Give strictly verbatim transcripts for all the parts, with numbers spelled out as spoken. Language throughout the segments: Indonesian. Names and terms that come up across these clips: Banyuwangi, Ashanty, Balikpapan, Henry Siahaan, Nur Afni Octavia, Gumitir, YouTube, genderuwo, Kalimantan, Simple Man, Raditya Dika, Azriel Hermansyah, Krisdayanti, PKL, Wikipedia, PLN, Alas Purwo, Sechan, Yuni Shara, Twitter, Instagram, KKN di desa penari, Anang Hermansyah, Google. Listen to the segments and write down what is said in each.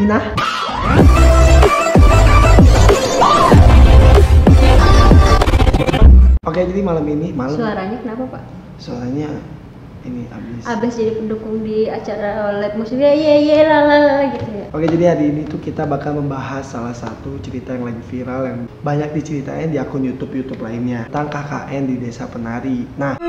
Nina. Oke, jadi malam ini malam. Suaranya kenapa, Pak? Suaranya ini abis. Abis jadi pendukung di acara live musiknya, ye ye lalala gitu ya. Oke, jadi hari ini tuh kita bakal membahas salah satu cerita yang lagi viral yang banyak diceritain di akun YouTube YouTube lainnya tentang K K N di Desa Penari. Nah,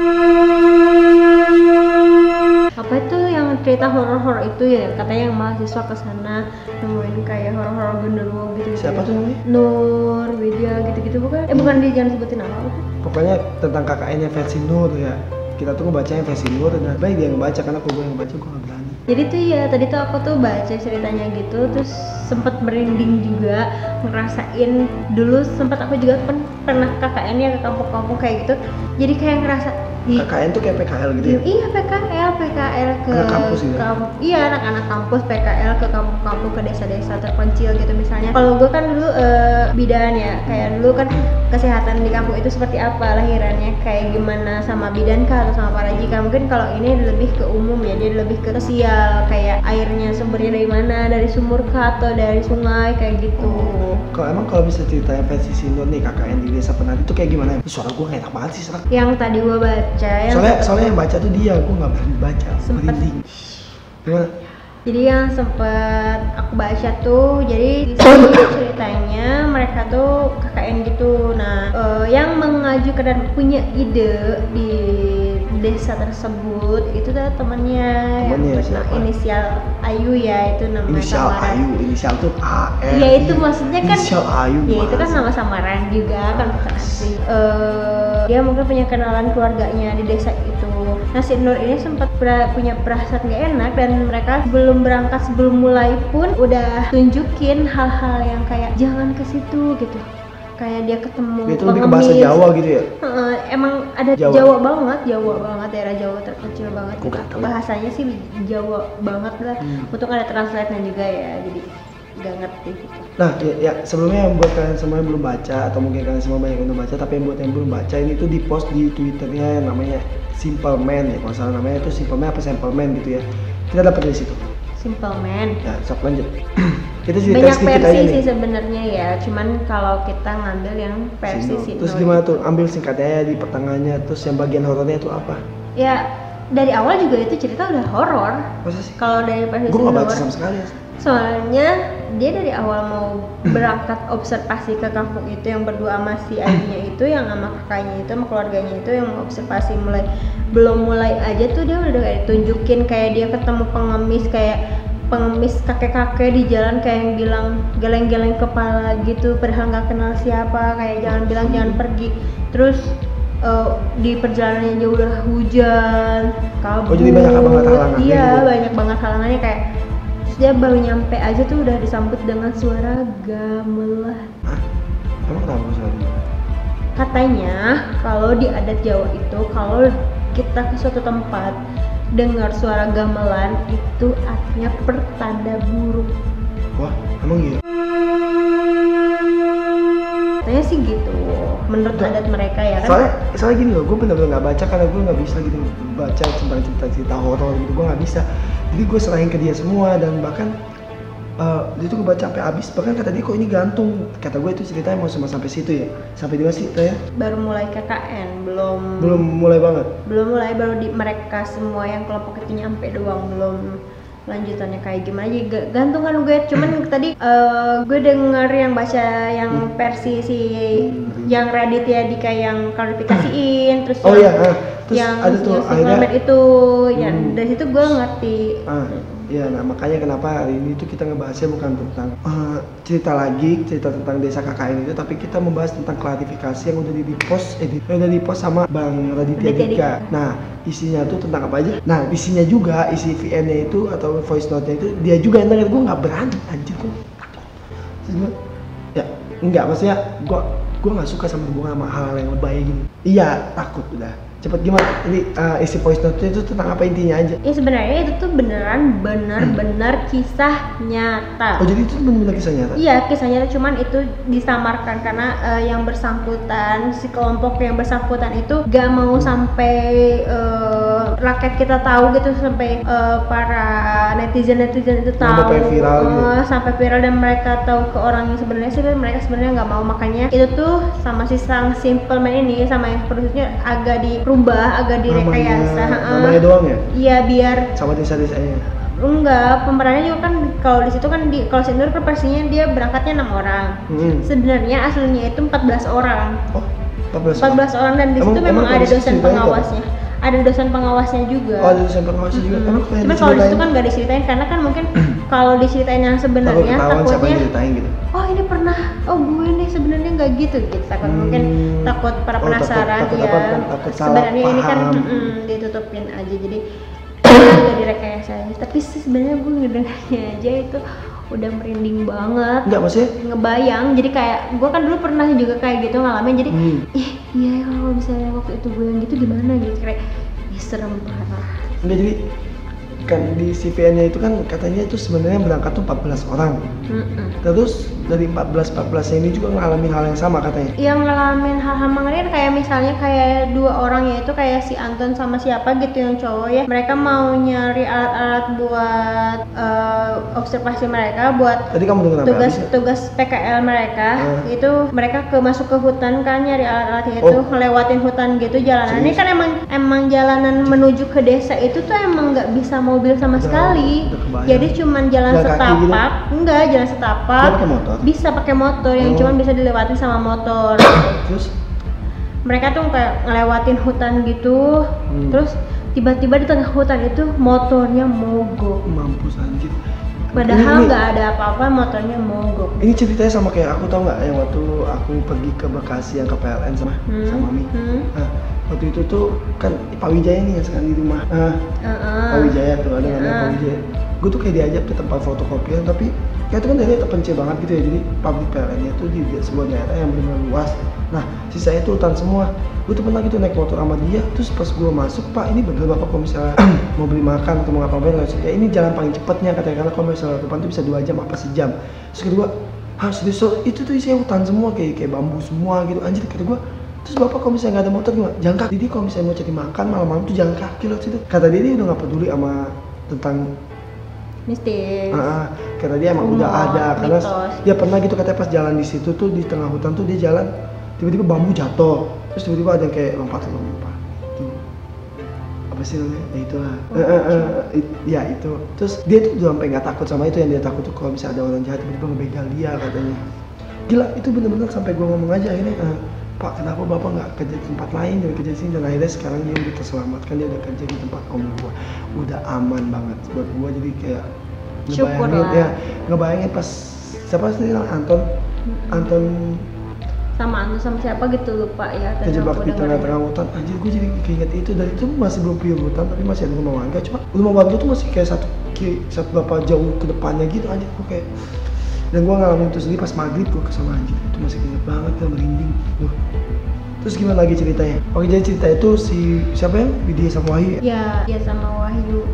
apa itu yang cerita horor-horor itu ya? Katanya yang mahasiswa kesana nemuin kayak horor-horor genderuwo gitu. Siapa tuh namanya? Nur, Widya gitu-gitu bukan? Eh bukan, dia jangan sebutin apa. Pokoknya tentang K K N-nya versi Nur ya. Kita tuh ngebaca yang versi Nur dan baik dia ngebaca karena aku gue yang baca gue nggak berani. Jadi tuh ya tadi tuh aku tuh baca ceritanya gitu terus sempet merinding juga, ngerasain dulu sempet aku juga pen, pernah K K N ya ke kampung-kampung kayak gitu. Jadi kayak ngerasa K K N tuh kayak P K L gitu ya? Iya P K L, P K L ke anak kampus gitu? Ke, iya anak-anak kampus, P K L ke kampung-kampung, ke desa-desa terpencil gitu misalnya. Kalau gue kan dulu uh, bidan ya, kayak dulu kan kesehatan di kampung itu seperti apa, lahirannya kayak gimana sama bidan kah atau sama para jika. Mungkin kalau ini lebih ke umum ya, dia lebih ke sosial, kayak airnya sumbernya dari mana, dari sumur kah atau dari sungai kayak gitu. Oh, kalau emang kalau bisa ceritain versi Sinur nih K K N di Desa Penari itu kayak gimana? Suara gue kayak enak banget sih sekarang. Yang tadi gue baca Yang soalnya soalnya yang baca tuh dia, aku nggak berani baca, merinding. Jadi yang sempet aku baca tuh, jadi ceritanya mereka tuh K K N gitu. Nah, uh, yang mengajukan dan punya ide di desa tersebut itu tuh temennya, temennya yang inisial Ayu ya, itu namanya inisial samaran. Ayu, inisial tuh A N. Ya itu maksudnya kan inisial Ayu. Ya itu kan nama samaran juga kan asli. Uh, dia mungkin punya kenalan keluarganya di desa itu. Nah si Nur ini sempat punya perasaan gak enak dan mereka belum berangkat sebelum mulai pun udah tunjukin hal-hal yang kayak jangan ke situ gitu. Kayak dia ketemu itu lebih ke bahasa Jawa gitu ya? Uh, emang ada Jawa. Jawa banget, Jawa banget, daerah Jawa terkecil banget gitu. Bahasanya sih Jawa banget lah, hmm. Untung ada translate-nya juga ya, jadi gak ngerti gitu. Nah ya, ya sebelumnya yang buat kalian semua yang belum baca, atau mungkin kalian semua banyak yang belum baca, tapi yang buat yang belum baca ini tuh di post di Twitternya yang namanya Simple Man ya, kalau salah namanya itu Simple Man apa Simple Man gitu ya, kita dapat dari situ Simple Man. Nah, sok lanjut. Itu banyak versi sih sebenarnya ya, cuman kalau kita ngambil yang versi Sinur. Terus gimana tuh? Ambil singkatnya di pertengahannya, terus yang bagian horornya itu apa? Ya dari awal juga itu cerita udah horor. Masa sih? Kalau dari versi Sinur. Gue nggak baca sama sekali. Soalnya dia dari awal mau berangkat observasi ke kampung itu yang berdua sama si ayahnya itu, yang sama kakaknya itu, sama keluarganya itu yang observasi mulai belum mulai aja tuh dia udah kayak ditunjukin kayak dia ketemu pengemis kayak pengemis kakek-kakek di jalan kayak yang bilang geleng-geleng kepala gitu padahal nggak kenal siapa kayak jangan bilang jangan pergi terus uh, di perjalanannya jauh udah hujan kabut. Oh jadi banyak banget halangannya. Iya gitu. Banyak banget halangannya kayak dia baru nyampe aja tuh udah disambut dengan suara gamelan. Hah? Emang kenapa suara itu? Katanya kalau di adat Jawa itu kalau kita ke suatu tempat dengar suara gamelan itu artinya pertanda buruk. Wah, emang iya? Katanya sih gitu, menurut nah, adat mereka ya kan? Soalnya, soalnya gini loh, gue bener-bener gak baca karena gue gak bisa gitu baca tentang cerita-cerita horor gitu, gue gak bisa. Jadi gue serahin ke dia semua dan bahkan uh, dia tuh gue baca sampai habis. Bahkan kata dia kok ini gantung. Kata gue itu ceritanya mau cuma sampai situ ya. Sampai di mana sih ya? Baru mulai K K N, belum. Belum mulai banget. Belum mulai baru di mereka semua yang kelompok itu nyampe doang belum. Lanjutannya kayak gimana aja gantungan gue cuman tadi uh, gue denger yang baca yang versi si yang Raditya Dika yang klarifikasiin terus oh, yang, iya, uh, terus yang ada tuh akhirnya itu hmm. Ya dari situ gue ngerti uh, ya nah makanya kenapa hari ini tuh kita ngebahasnya bukan tentang uh, cerita lagi cerita tentang desa K K N itu tapi kita membahas tentang klarifikasi yang udah di post eh di, udah di post sama Bang Raditya Dika. Dika nah isinya tuh tentang apa aja? Nah isinya juga, isi V N-nya itu atau voice note-nya itu dia juga yang denger, gue gak berani anjir gue ya, enggak maksudnya gue gue gak suka sama hubungan sama hal yang lebay gini iya, takut udah cepet gimana? Jadi uh, isi voice note-nya itu tentang apa intinya aja? Ya sebenarnya itu tuh beneran bener-bener kisah nyata. Oh jadi itu bener-bener kisah nyata? Iya kisah nyata cuman itu disamarkan karena uh, yang bersangkutan, si kelompok yang bersangkutan itu gak mau sampai uh, uh, rakyat kita tahu gitu, sampai uh, para netizen-netizen itu tahu, sampai viral, uh, gitu. sampai viral dan mereka tahu ke orang yang sebenarnya sih mereka sebenarnya nggak mau. Makanya itu tuh sama si sang Simple Man ini sama yang produsernya agak dirubah, agak direkayasa. Namanya, uh, namanya doang ya? Iya, biar sama desa-desanya. Enggak, pemerannya juga kan kalau di situ kan di kalau senior pastinya dia berangkatnya enam orang. Hmm. Sebenarnya aslinya itu empat belas orang. Oh, empat belas, empat belas orang dan di situ memang ada dosen pengawasnya. Itu? Ada dosen pengawasnya juga. Oh, ada dosen pengawasnya juga. Hmm. Emang cuma kalau di situ kan nggak diceritain karena kan mungkin kalau diceritain yang sebenarnya takutnya gitu. Oh, ini pernah. Oh, gue ini sebenarnya nggak gitu gitu. Takut hmm. mungkin takut para oh, penasaran takut, takut, ya. Sebenarnya ini kan mm, ditutupin aja. Jadi udah direkayasa, tapi sebenarnya gue ngedengarnya aja itu udah merinding banget. Enggak, maksudnya ngebayang, jadi kayak gue kan dulu pernah juga kayak gitu ngalamin, jadi hmm. ih iya kalau misalnya waktu itu gue yang gitu gimana gitu, kayak ih serem parah. Enggak, jadi kan di C V N-nya itu kan katanya itu sebenarnya berangkat tuh empat belas orang. Mm-mm. Terus dari empat belas empat belas ini juga ngalamin hal yang sama katanya. Yang ngalamin hal-hal mengerikan kayak misalnya kayak dua orang yaitu kayak si Anton sama siapa gitu yang cowok ya. Mereka mau nyari alat-alat buat uh, observasi mereka buat Tadi kamu dengar tugas apa? tugas P K L mereka. Uh. Itu mereka ke masuk ke hutan kan nyari alat-alat itu, oh. ngelewatin hutan gitu jalanan. Ini kan emang emang jalanan menuju ke desa itu tuh emang nggak bisa mau mobil sama udah, sekali, udah jadi cuman jalan udah setapak, enggak jalan setapak, pake bisa pakai motor yang oh. cuman bisa dilewati sama motor. Terus mereka tuh kayak ngelewatin hutan gitu, hmm. terus tiba-tiba di tengah hutan itu motornya mogok. Mampus anjir. Padahal nggak ada apa-apa, motornya mogok. Ini ceritanya sama kayak aku tau nggak yang waktu aku pergi ke Bekasi yang ke P L N sama hmm. sama Mami. Hmm. Nah, waktu itu tuh kan Pak Wijaya nih yang sekarang di rumah. Nah, uh-uh. Pak Wijaya tuh ada namanya uh. Pak Wijaya. Gue tuh kayak diajak ke tempat fotokopian, tapi kayak itu kan daerahnya terpencil banget gitu ya. Jadi pabrik P L N-nya tuh di sebuah daerah yang benar-benar luas. Nah, sisanya itu hutan semua. Gue tuh pernah gitu naik motor sama dia. Terus pas gue masuk, Pak, ini bener bapak kalau misalnya mau beli makan atau mau ngapain, ya ini jalan paling cepatnya katanya, karena kalau misalnya depan tuh bisa dua jam apa sejam. Terus kedua, harus di so itu tuh isinya hutan semua kayak kayak bambu semua gitu. Anjir, kata gue. Terus bapak kalau misalnya nggak ada motor gimana? Jalan kaki. Jadi kalau misalnya mau cari makan malam-malam tuh jalan kaki loh situ. Kata dia dia udah nggak peduli sama tentang mistis. Ah, kata dia emang udah ada karena dia pernah gitu katanya pas jalan di situ tuh di tengah hutan tuh dia jalan tiba-tiba bambu jatuh, terus tiba-tiba ada yang kayak lompat-lompat gitu. Apa sih namanya? Ya itulah. Oh, eh, eh, eh, it, ya itu. Terus dia tuh udah sampai nggak takut sama itu, yang dia takut tuh kalau misalnya ada orang jahat tiba-tiba ngebegal dia katanya. Gila, itu bener-bener sampai gua ngomong aja akhirnya, eh, Pak, kenapa Bapak nggak kerja di tempat lain dan kerja di sini? Dan akhirnya sekarang dia udah terselamatkan, dia udah kerja di tempat om gua. Udah aman banget buat gua, jadi kayak ngebayangin ya, ngebayangin pas siapa sih Anton? Anton sama Anu sama siapa gitu lupa ya. Terjebak di tengah-tengah hutan, anjir gue jadi keinget itu. Dan itu masih belum pure hutan tapi masih ada rumah warga, cuma rumah warga tuh masih kayak satu kiri, satu bapak jauh ke depannya gitu. Anjir gue kayak, dan gue ngalamin itu sendiri pas maghrib gue kesana, anjir itu masih keinget banget, gak merinding loh. Terus gimana lagi ceritanya? Oke, jadi cerita itu si siapa ya? Widya sama Wahyu ya? Iya, sama Wahyu.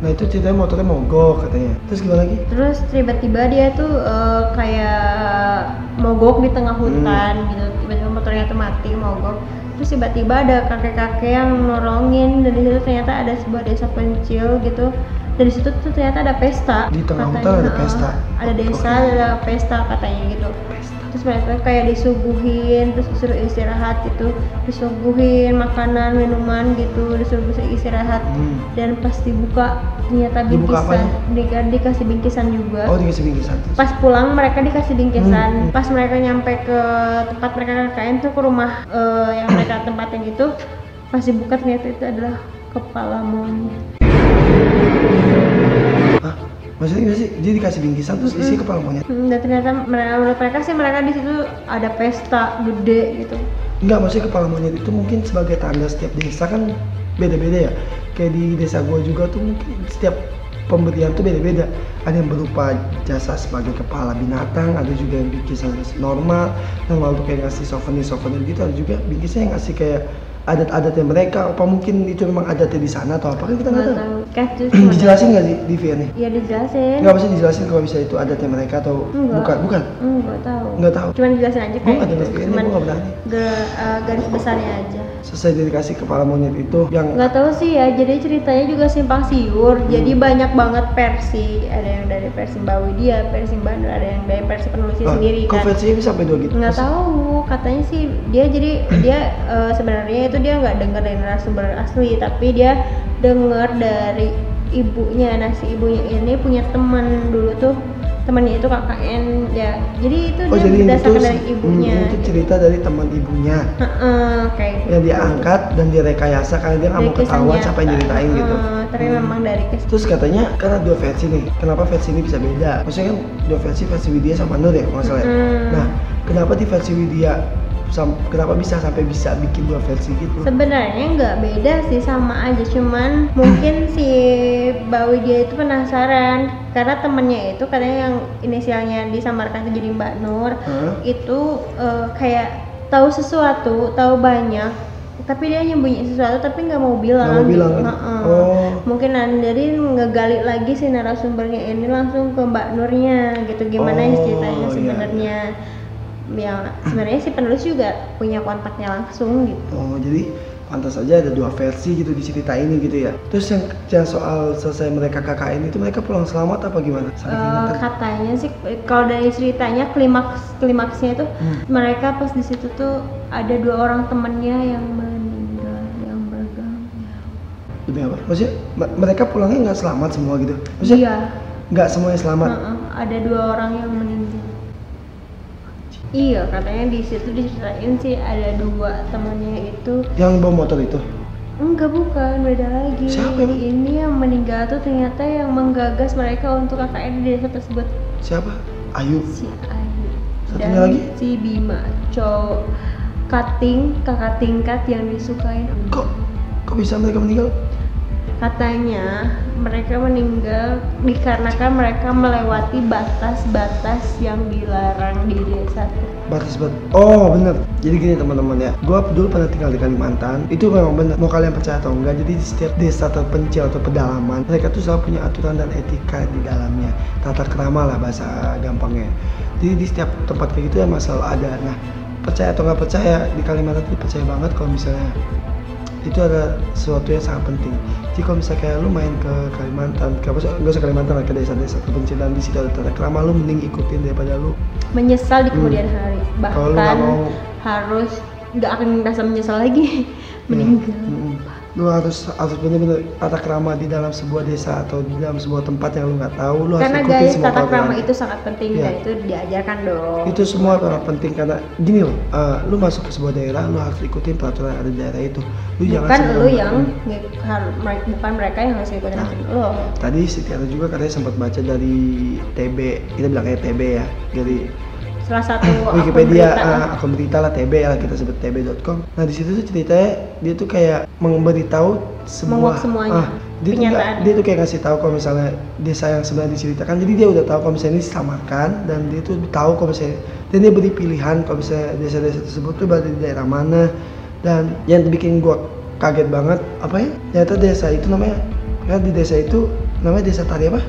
Nah itu ceritanya motornya mogok katanya. Terus gimana lagi? Terus tiba-tiba dia tuh uh, kayak mogok di tengah hutan hmm. gitu. Tiba-tiba motornya tuh mati, mogok. Terus tiba-tiba ada kakek-kakek yang nolongin. Dan disitu ternyata ada sebuah desa pencil gitu. Dan disitu tuh ternyata ada pesta. Di tengah katanya, hutan ada pesta? Uh, ada desa, okay. ada pesta katanya gitu. Pesta. Terus mereka kayak disuguhin, terus disuruh istirahat gitu, disuguhin makanan, minuman gitu, disuruh istirahat. Hmm. Dan pas dibuka ternyata bingkisan, dibuka di, dikasih bingkisan juga. Oh, dikasih bingkisan. Terus. Pas pulang mereka dikasih bingkisan. Hmm. Pas mereka nyampe ke tempat mereka K K N tuh ke rumah uh, yang mereka tempatin itu, pas dibuka ternyata itu adalah kepala monyet. Hah? Maksudnya sih dia dikasih bingkisan terus isi hmm. kepala monyet. Hmm, dan ternyata mereka, menurut mereka sih mereka di situ ada pesta gede gitu. Enggak, maksudnya kepala monyet itu mungkin sebagai tanda setiap desa kan beda-beda ya. Kayak di desa gua juga tuh mungkin setiap pemberian tuh beda-beda. Ada yang berupa jasa sebagai kepala binatang, ada juga yang bingkisan normal, yang lalu kayak ngasih souvenir-souvenir gitu, ada juga bingkisnya yang ngasih kayak adat-adatnya mereka, apa mungkin itu memang adatnya di sana atau apa, kan kita nggak tahu. Dijelasin nggak sih di V N-nya? Iya dijelasin. Nggak mesti dijelasin kalau bisa itu adatnya mereka atau enggak. bukan? Bukan? Enggak tahu. Nggak tahu. Cuman jelasin aja kayak. Gue nggak tahu V N-nya, gue nggak berani. Garis besarnya aja. sesuai dedikasi kepala monyet itu yang nggak tahu sih ya, jadi ceritanya juga simpang siur. Hmm. Jadi banyak banget versi, ada yang dari versi Mbak Widya, versi Mbak Nur, ada yang dari versi penulisnya oh, sendiri kan. Konversinya bisa sampai dua gitu? Nggak tahu, katanya sih dia jadi dia uh, sebenarnya itu dia nggak dengar dari narasumber asli, tapi dia dengar dari ibunya. Nah si ibunya ini punya teman dulu tuh, temannya itu K K N ya, jadi itu oh, dia jadi berdasarkan itu, dari ibunya. Hmm, itu cerita dari teman ibunya uh-uh, kayak gitu. Yang diangkat dan direkayasa karena dia nggak mau ketahuan siapa yang ceritain uh, gitu. Tapi hmm. memang dari kes. Terus katanya karena dua versi nih, kenapa versi ini bisa beda? Maksudnya kan dua versi, versi Widya sama Nur ya kalau nggak salah. Hmm. Nah kenapa di versi Widya kenapa bisa sampai bisa bikin dua versi gitu? Sebenarnya nggak beda sih, sama aja, cuman mungkin si Mbak Widya itu penasaran karena temennya itu katanya yang inisialnya disamarkan jadi Mbak Nur huh? itu uh, kayak tahu sesuatu, tahu banyak, tapi dia nyembunyiin sesuatu tapi nggak mau bilang, gak mau bilang gitu. Kan? Oh. Mungkin nanti ngegali lagi si narasumbernya ini langsung ke Mbak Nurnya gitu, gimana oh, ceritanya sebenarnya. Iya. Yang sebenarnya si penulis juga punya kontaknya langsung gitu. Oh jadi pantas aja ada dua versi gitu di cerita ini gitu ya. Terus yang, yang soal selesai mereka K K N itu mereka pulang selamat apa gimana? Uh, katanya sih kalau dari ceritanya klimaks klimaksnya itu hmm. mereka pas di situ tuh ada dua orang temennya yang meninggal, yang beragam. Demi apa? Maksudnya mereka pulangnya nggak selamat semua gitu? Maksudnya iya. Nggak semuanya selamat. Uh-uh. Ada dua orang yang meninggal. Iya, katanya di situ diceritain sih ada dua temannya itu. Yang bawa motor itu? Enggak, bukan, beda lagi. Siapa yang... Ini yang meninggal tuh ternyata yang menggagas mereka untuk K K N di desa tersebut. Siapa? Ayu. Si Ayu. Satunya dan lagi? Si Bima, cowok kating, kakak tingkat yang disukain. Kok kok bisa mereka meninggal? Katanya mereka meninggal dikarenakan mereka melewati batas-batas yang dilarang di desa. Batas-batas. Oh bener. Jadi gini teman-teman ya, gua dulu pernah tinggal di Kalimantan. Itu memang bener. Mau kalian percaya atau enggak, jadi di setiap desa terpencil atau pedalaman, mereka tuh selalu punya aturan dan etika di dalamnya. Tata krama lah bahasa gampangnya. Jadi di setiap tempat kayak gitu ya selalu ada. Nah percaya atau nggak percaya, di Kalimantan tuh percaya banget kalau misalnya itu ada sesuatu yang sangat penting. Jadi kalau misalnya kayak lu main ke Kalimantan, ke, nggak usah Kalimantan lah, ke desa-desa terpencil dan di situ ada tata krama, lu mending ikutin daripada lu menyesal di kemudian hmm. hari. Bahkan mau, harus nggak akan merasa menyesal lagi meninggal. Hmm. Hmm. Lu harus harus benar-benar tata krama di dalam sebuah desa atau di dalam sebuah tempat yang lu nggak tahu, lu karena harus ikutin guys, semua tata krama itu sangat penting ya. Dan itu diajarkan dong. Itu semua sangat penting karena gini loh, uh, lu masuk ke sebuah daerah, lu harus ikutin peraturan yang ada di daerah itu. Lu bukan jangan lu yang harus, bukan mereka yang harus ikutin nah, lu. Tadi si Tiara juga katanya sempat baca dari T B, kita bilangnya T B ya, dari salah satu Wikipedia, akun berita lah, T B lah kita sebut T B dot com. Nah di situ tuh ceritanya dia tuh kayak memberitahu semua, ah, dia tuh gak, dia tuh kayak ngasih tahu kalau misalnya desa yang sebenarnya diceritakan. Jadi dia udah tahu kalau misalnya ini disamarkan dan dia tuh tahu kalau misalnya dan dia beri pilihan kalau misalnya desa-desa tersebut tuh berada di daerah mana. Dan yang bikin gua kaget banget apa ya? Ternyata desa itu namanya, kan di desa itu namanya desa tari apa?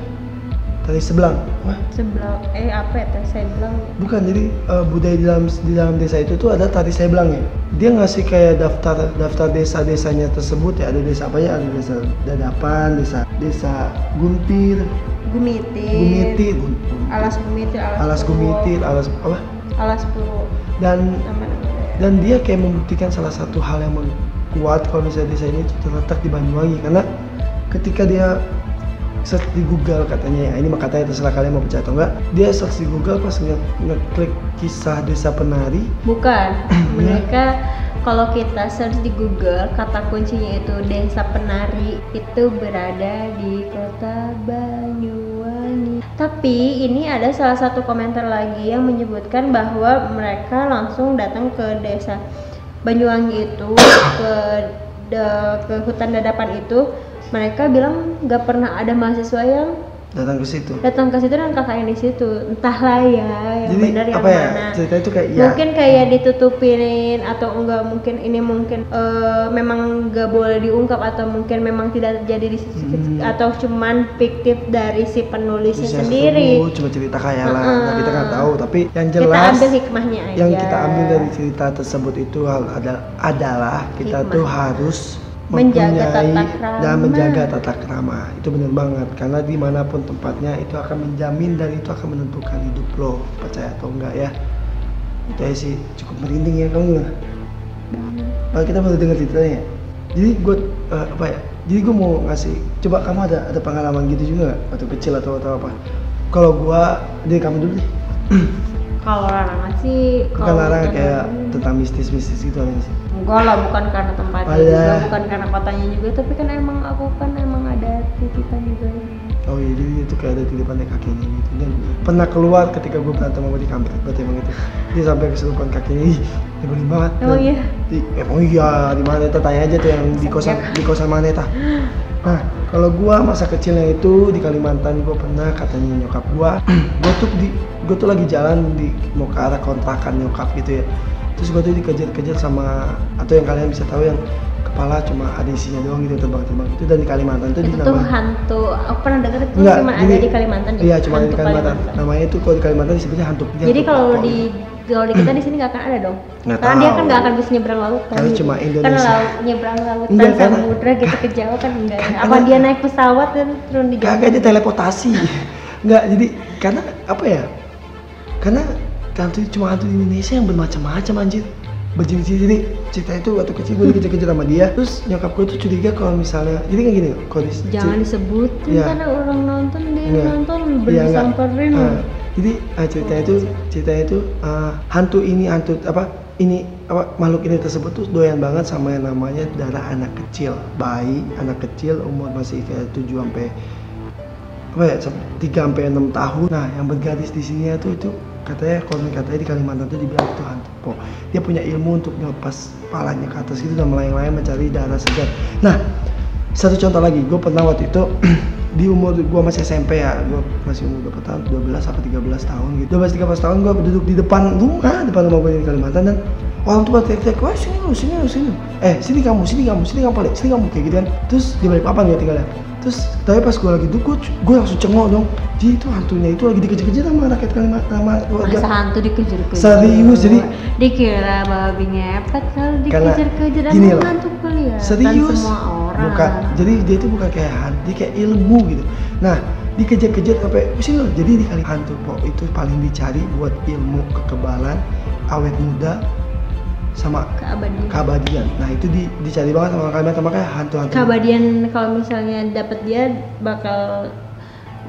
Tari sebelang, apa? Sebelang, eh apa ya tari sebelang? Bukan, jadi uh, budaya di dalam di dalam desa itu tuh ada tari sebelang ya. Dia ngasih kayak daftar daftar desa desanya tersebut ya. Ada desa apa ya? Ada desa Dadapan, desa desa Guntir, Gumitir, Gumitir, Gun, Alas Gumitir, Alas Gumitir, Alas apa? Alas Purwo. Dan dan dia kayak membuktikan salah satu hal yang kuat kalau misalnya desa ini terletak di Banyuwangi, karena ketika dia search di Google katanya ya, ini mah katanya terserah kalian mau percaya atau enggak, dia search di Google pas ngeklik kisah desa penari bukan, mereka kalau kita search di Google kata kuncinya itu desa penari itu berada di kota Banyuwangi, tapi ini ada salah satu komentar lagi yang menyebutkan bahwa mereka langsung datang ke desa Banyuwangi itu ke, de, ke hutan Dadapan itu. Mereka bilang nggak pernah ada mahasiswa yang datang ke situ datang ke situ dan kakaknya di situ, entahlah ya yang benar yang ya, mana cerita itu kayak mungkin ya, kayak hmm. ditutupin atau enggak, mungkin ini mungkin uh, memang nggak boleh diungkap atau mungkin memang tidak terjadi di situ hmm. atau cuman fiktif dari si penulisnya bisa sendiri seru, cuma cerita khayalan uh-uh. nah, kita nggak tahu, tapi yang jelas kita ambil hikmahnya aja. Yang kita ambil dari cerita tersebut itu adalah kita Hikmah. tuh harus menjaga tata krama dan menjaga tata krama itu benar banget, karena dimanapun tempatnya itu akan menjamin dan itu akan menentukan hidup lo, percaya atau enggak ya. Itu aja sih, cukup merinding ya kamu. Kalau kita baru dengar ceritanya, jadi gue uh, apa ya? Jadi gue mau ngasih, coba kamu ada ada pengalaman gitu juga nggak waktu kecil atau atau apa? Kalau gue, deh kamu dulu deh. Kalau larangan sih, kalau larangan kayak tentang mistis-mistis gitu aja sih. Enggak lah, bukan karena tempatnya Pada. juga, bukan karena kotanya juga, tapi kan emang aku kan emang ada titipan juga. Oh iya, jadi itu kayak ada titipannya kakinya gitu. Dan pernah keluar ketika gue berantem sama di kampret, berarti emang itu dia sampai keselupan kakinya, ih nyebelin banget. Emang iya? Emang iya, di mana itu tanya aja tuh yang di kosan, di kosan mana itu. Nah, kalau gua masa kecilnya itu di Kalimantan, gua pernah katanya nyokap gua, gua tuh di gua tuh lagi jalan di mau ke arah kontrakan nyokap gitu ya. Terus gua tuh dikejar-kejar sama, atau yang kalian bisa tahu yang kepala cuma ada isinya doang gitu, terbang-terbang gitu. Dan di Kalimantan itu, itu dinamakan hantu. Aku pernah dengar itu cuma ada di Kalimantan. Iya, cuma ada di Kalimantan. Kalimantan. Namanya itu kalau di Kalimantan disebutnya hantu. Jadi kalau di kalau di kita di sini nggak akan ada dong, nggak karena tahu. Dia kan nggak akan bisa nyebrang lautan, karena cuma Indonesia kan laut, nyebrang lautan enggak, samudra gitu ke Jawa kan enggak ya. Apa dia naik pesawat dan turun di Jawa? Kagak, dia teleportasi. Nggak, jadi karena apa ya, karena hantu cuma hantu di Indonesia yang bermacam-macam anjir, berjenis-jenis. Jadi cerita itu waktu kecil gue dikejar-kejar sama dia, terus nyokap gue tuh curiga kalau misalnya jadi kayak gini, kalau di jangan disebutin ya, karena orang nonton dia nggak nonton bersamperin. Jadi uh, ceritanya itu ceritanya itu uh, hantu ini hantu apa ini apa makhluk ini tersebut tuh doyan banget sama yang namanya darah anak kecil, bayi anak kecil umur masih kayak tujuh sampai apa ya tiga sampai enam tahun. Nah, yang bergaris di sini tuh itu katanya kalau katanya di Kalimantan itu dibilang itu hantu. Oh, dia punya ilmu untuk ngelepas kepalanya ke atas gitu dan melayang-layang mencari darah segar. Nah, satu contoh lagi, gue pernah waktu itu di umur gua masih S M P ya, gua masih umur berapa tahun, dua belas atau tiga belas tahun gitu, dua belas tiga belas tahun gua duduk di depan rumah depan rumah gua di Kalimantan, dan orang tua teriak-teriak, wah sini lu, sini lu, sini eh sini kamu, sini kamu, sini kamu balik, sini kamu, kayak gitu kan. Terus di Balikpapan ya tinggalnya. Terus tapi pas gua lagi duduk, gua langsung cengok dong, jadi itu hantunya itu lagi dikejar-kejar sama rakyat Kalimantan, sama warga. Masa hantu dikejar-kejar? Serius, jadi dikira babi ngepet kalau dikejar-kejar sama hantu kali ya? Serius? Bukan, jadi dia itu bukan kayak hantu, dia kayak ilmu gitu. Nah, dikejar-kejar sampai sini loh. Jadi di Kalimantan hantu po itu paling dicari buat ilmu kekebalan, awet muda, sama keabadian. keabadian. Nah, itu di, dicari banget sama Kalimantan, makanya hantu-hantu. Keabadian kalau misalnya dapat dia bakal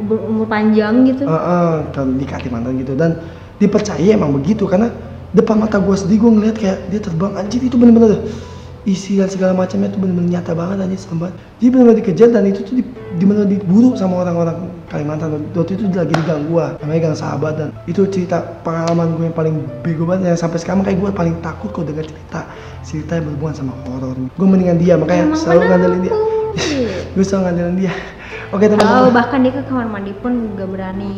umur panjang gitu. Heeh, uh, uh, di Kalimantan gitu, dan dipercaya emang begitu karena depan mata gua sendiri gua ngeliat kayak dia terbang, anjir itu bener-bener isi dan segala macamnya itu bener-bener nyata banget aja, serem banget. Jadi bener-bener dikejar dan itu tuh di, di bener diburu sama orang-orang Kalimantan. Waktu itu lagi di gang gua, namanya gang Sahabat, dan itu cerita pengalaman gue yang paling bego banget yang sampai sekarang kayak gue paling takut kalau dengar cerita cerita yang berhubungan sama horor. Gue mendingan dia, makanya emang selalu ngandelin dia. Gue selalu ngandelin dia. Oke teman-teman. Oh, bahkan dia ke kamar mandi pun gak berani.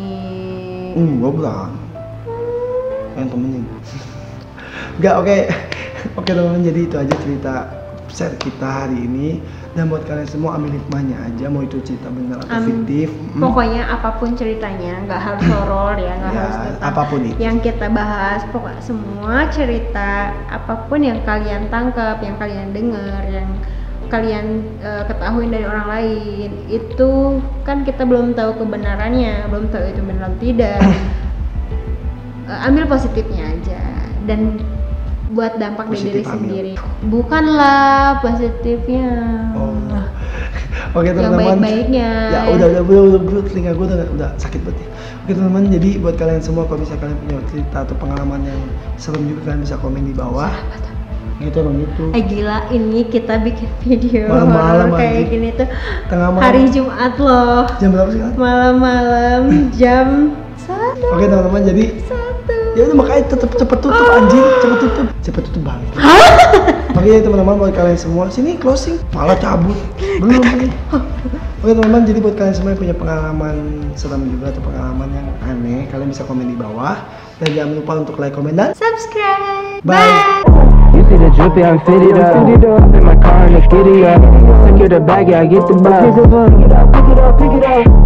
Hmm, gue berani. Yang temenin. Gak oke. Okay. Oke teman-teman, jadi itu aja cerita share kita hari ini, dan buat kalian semua ambil hikmahnya aja, mau itu cerita benar atau um, fiktif, pokoknya mm. apapun ceritanya, nggak harus horor ya, nggak ya, harus tentang apapun itu yang kita bahas, pokoknya semua cerita apapun yang kalian tangkap, yang kalian dengar, yang kalian uh, ketahui dari orang lain, itu kan kita belum tahu kebenarannya, belum tahu itu benar atau tidak. uh, ambil positifnya aja dan buat dampak dari diri sendiri, bukanlah positifnya. Oh. Oke teman-teman. Yang baik-baiknya. Ya udah udah udah udah, udah telinga gue udah, udah sakit banget. Ya. Oke teman-teman, jadi buat kalian semua kalau bisa kalian punya cerita atau pengalaman yang serem juga, kalian bisa komen di bawah. Gitu emang gitu. Eh gila, ini kita bikin video malam-malam kayak gini tuh tengah malam. Hari Jumat loh. Jam berapa sih kan? Malam-malam jam satu. Oke teman-teman, jadi satu. Ya udah makanya tetep cepet tutup, oh. Anjir, cepet tutup, cepet tutup banget. lagi teman-teman buat kalian semua. Sini closing, malah cabut. Belum nih. Oke teman-teman, jadi buat kalian semua yang punya pengalaman seram juga atau pengalaman yang aneh, kalian bisa komen di bawah. Dan jangan lupa untuk like, komen, dan subscribe. Bye. You see the drippy, I'm fitted up. In my car, I'm giddy up. Send you the bag, I get the bus. Pick it up, pick it up, pick it up.